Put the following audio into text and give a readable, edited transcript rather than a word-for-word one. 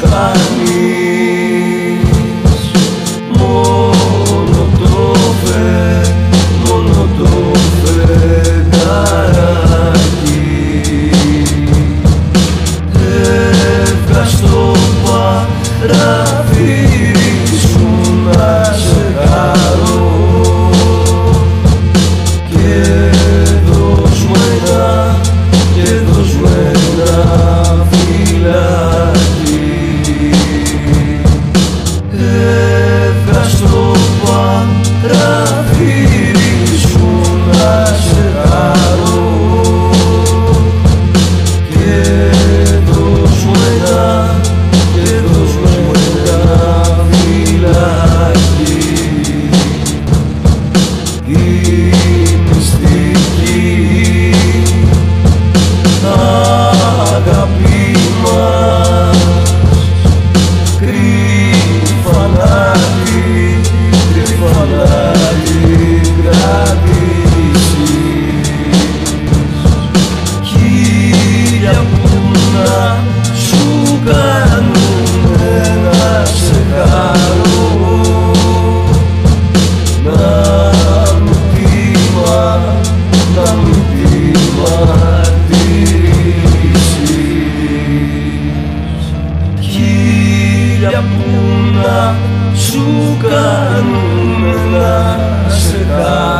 τους κάνεις μόνο το φε, μόνο το φεγγαράκι. Έβγα στο παραθύρι σου να σε χαρώ και δώσ' μου ένα, και δώσ' μου ένα φυλάκι. Έβγα στο παραθύρι σου να σε χαρώ και δώσ' μου ένα, και δώσ' μου ένα φυλάκι. Η μυστική αγάπη μας, κρυφανάκι, κρυφανάκι κρατήσεις. Χίλια πουνά σου κάνουνε να σε χαρώ, να μου τίμα, να μου τιμωρήσεις. Χίλια πουνά σου κάνουνε να σε χαρώ.